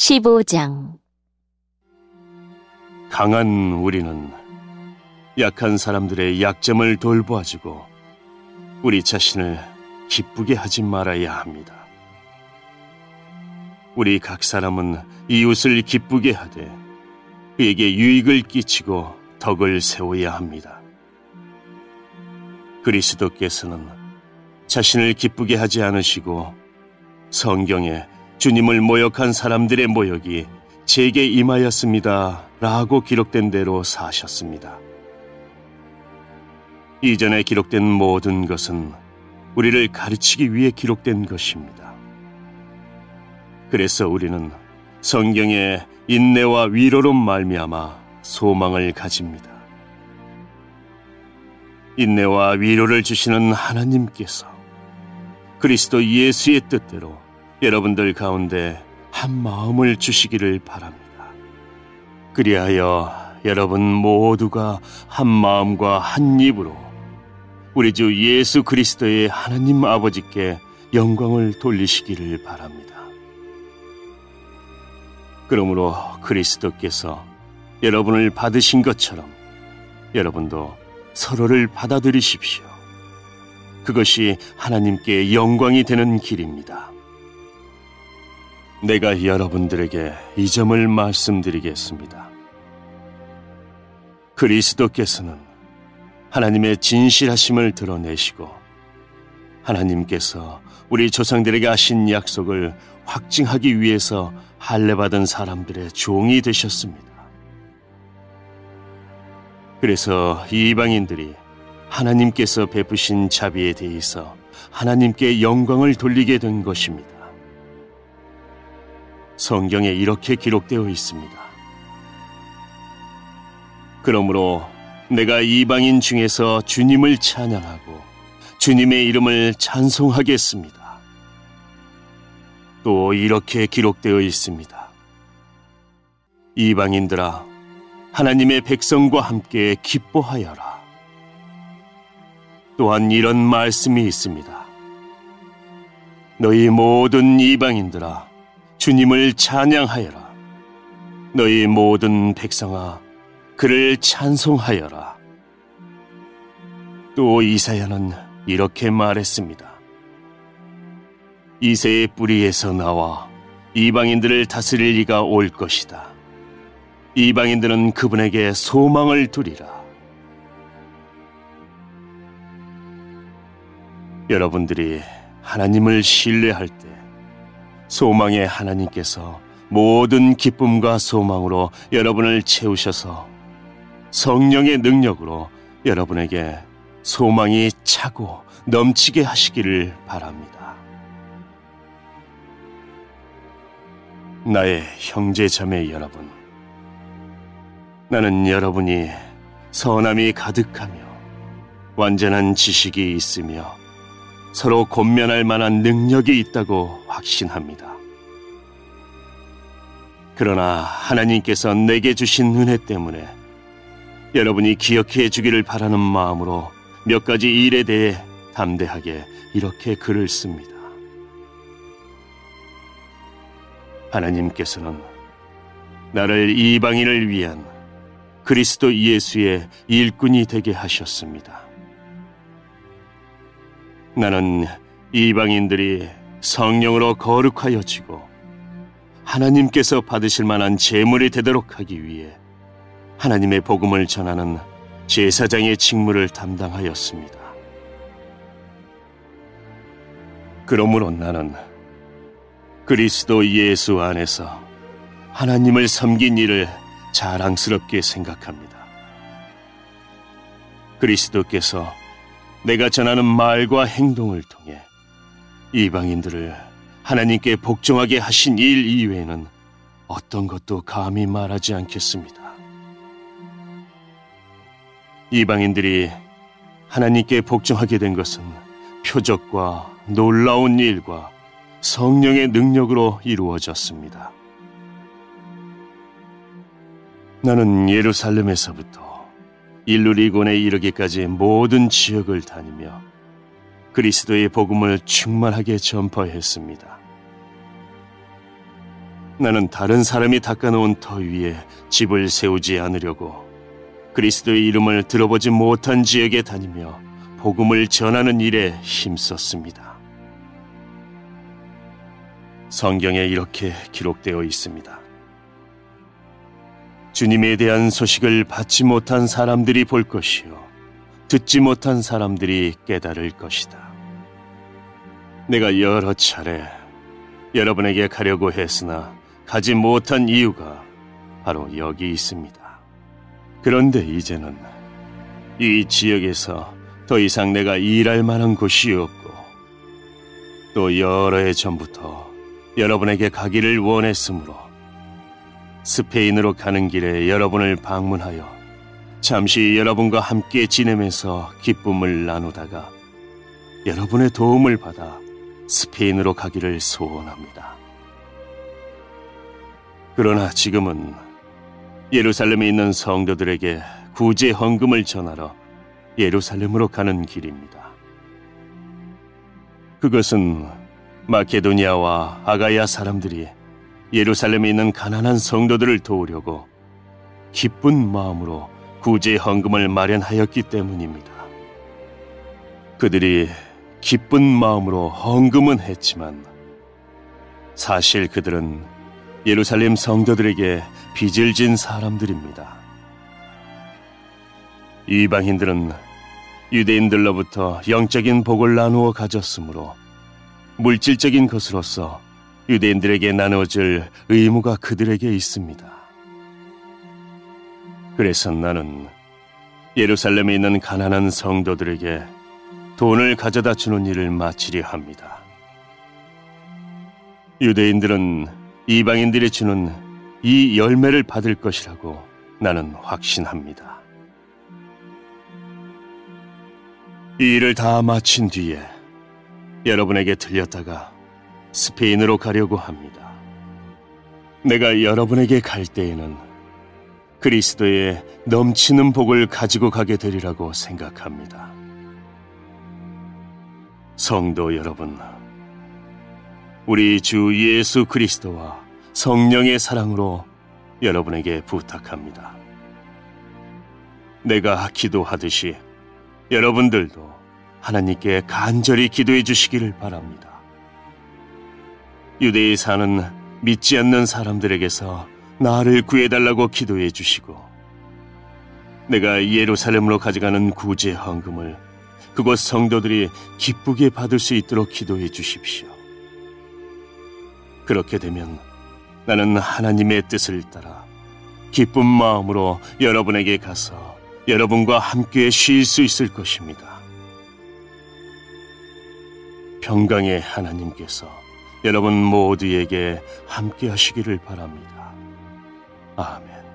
15장 강한 우리는 약한 사람들의 약점을 돌보아주고 우리 자신을 기쁘게 하지 말아야 합니다. 우리 각 사람은 이웃을 기쁘게 하되 그에게 유익을 끼치고 덕을 세워야 합니다. 그리스도께서는 자신을 기쁘게 하지 않으시고 성경에 주님을 모욕한 사람들의 모욕이 제게 임하였습니다 라고 기록된 대로 사셨습니다. 이전에 기록된 모든 것은 우리를 가르치기 위해 기록된 것입니다. 그래서 우리는 성경의 인내와 위로로 말미암아 소망을 가집니다. 인내와 위로를 주시는 하나님께서 그리스도 예수의 뜻대로 여러분들 가운데 한 마음을 주시기를 바랍니다. 그리하여 여러분 모두가 한 마음과 한 입으로 우리 주 예수 그리스도의 하나님 아버지께 영광을 돌리시기를 바랍니다. 그러므로 그리스도께서 여러분을 받으신 것처럼 여러분도 서로를 받아들이십시오. 그것이 하나님께 영광이 되는 길입니다. 내가 여러분들에게 이 점을 말씀드리겠습니다. 그리스도께서는 하나님의 진실하심을 드러내시고 하나님께서 우리 조상들에게 하신 약속을 확증하기 위해서 할례받은 사람들의 종이 되셨습니다. 그래서 이방인들이 하나님께서 베푸신 자비에 대해서 하나님께 영광을 돌리게 된 것입니다. 성경에 이렇게 기록되어 있습니다. 그러므로 내가 이방인 중에서 주님을 찬양하고 주님의 이름을 찬송하겠습니다. 또 이렇게 기록되어 있습니다. 이방인들아, 하나님의 백성과 함께 기뻐하여라. 또한 이런 말씀이 있습니다. 너희 모든 이방인들아, 주님을 찬양하여라. 너희 모든 백성아, 그를 찬송하여라. 또 이사야는 이렇게 말했습니다. 이새의 뿌리에서 나와 이방인들을 다스릴 이가 올 것이다. 이방인들은 그분에게 소망을 두리라. 여러분들이 하나님을 신뢰할 때 소망의 하나님께서 모든 기쁨과 소망으로 여러분을 채우셔서 성령의 능력으로 여러분에게 소망이 차고 넘치게 하시기를 바랍니다. 나의 형제 자매 여러분, 나는 여러분이 선함이 가득하며 완전한 지식이 있으며 서로 권면할 만한 능력이 있다고 확신합니다. 그러나 하나님께서 내게 주신 은혜 때문에 여러분이 기억해 주기를 바라는 마음으로 몇 가지 일에 대해 담대하게 이렇게 글을 씁니다. 하나님께서는 나를 이방인을 위한 그리스도 예수의 일꾼이 되게 하셨습니다. 나는 이방인들이 성령으로 거룩하여지고 하나님께서 받으실 만한 제물이 되도록 하기 위해 하나님의 복음을 전하는 제사장의 직무를 담당하였습니다. 그러므로 나는 그리스도 예수 안에서 하나님을 섬긴 일을 자랑스럽게 생각합니다. 그리스도께서 내가 전하는 말과 행동을 통해 이방인들을 하나님께 복종하게 하신 일 이외에는 어떤 것도 감히 말하지 않겠습니다. 이방인들이 하나님께 복종하게 된 것은 표적과 놀라운 일과 성령의 능력으로 이루어졌습니다. 나는 예루살렘에서부터 일루리곤에 이르기까지 모든 지역을 다니며 그리스도의 복음을 충만하게 전파했습니다. 나는 다른 사람이 닦아놓은 터 위에 집을 세우지 않으려고 그리스도의 이름을 들어보지 못한 지역에 다니며 복음을 전하는 일에 힘썼습니다. 성경에 이렇게 기록되어 있습니다. 주님에 대한 소식을 받지 못한 사람들이 볼 것이요 듣지 못한 사람들이 깨달을 것이다. 내가 여러 차례 여러분에게 가려고 했으나 가지 못한 이유가 바로 여기 있습니다. 그런데 이제는 이 지역에서 더 이상 내가 일할 만한 곳이 없고 또 여러 해 전부터 여러분에게 가기를 원했으므로 스페인으로 가는 길에 여러분을 방문하여 잠시 여러분과 함께 지내면서 기쁨을 나누다가 여러분의 도움을 받아 스페인으로 가기를 소원합니다. 그러나 지금은 예루살렘에 있는 성도들에게 구제 헌금을 전하러 예루살렘으로 가는 길입니다. 그것은 마케도니아와 아가야 사람들이 예루살렘에 있는 가난한 성도들을 도우려고 기쁜 마음으로 구제 헌금을 마련하였기 때문입니다. 그들이 기쁜 마음으로 헌금은 했지만 사실 그들은 예루살렘 성도들에게 빚을 진 사람들입니다. 이방인들은 유대인들로부터 영적인 복을 나누어 가졌으므로 물질적인 것으로서 유대인들에게 나누어줄 의무가 그들에게 있습니다. 그래서 나는 예루살렘에 있는 가난한 성도들에게 돈을 가져다 주는 일을 마치려 합니다. 유대인들은 이방인들이 주는 이 열매를 받을 것이라고 나는 확신합니다. 이 일을 다 마친 뒤에 여러분에게 들렸다가 스페인으로 가려고 합니다. 내가 여러분에게 갈 때에는 그리스도의 넘치는 복을 가지고 가게 되리라고 생각합니다. 성도 여러분, 우리 주 예수 그리스도와 성령의 사랑으로 여러분에게 부탁합니다. 내가 기도하듯이 여러분들도 하나님께 간절히 기도해 주시기를 바랍니다. 유대에 사는 믿지 않는 사람들에게서 나를 구해달라고 기도해 주시고 내가 예루살렘으로 가져가는 구제 헌금을 그곳 성도들이 기쁘게 받을 수 있도록 기도해 주십시오. 그렇게 되면 나는 하나님의 뜻을 따라 기쁜 마음으로 여러분에게 가서 여러분과 함께 쉴 수 있을 것입니다. 평강의 하나님께서 여러분 모두에게 함께 하시기를 바랍니다. 아멘.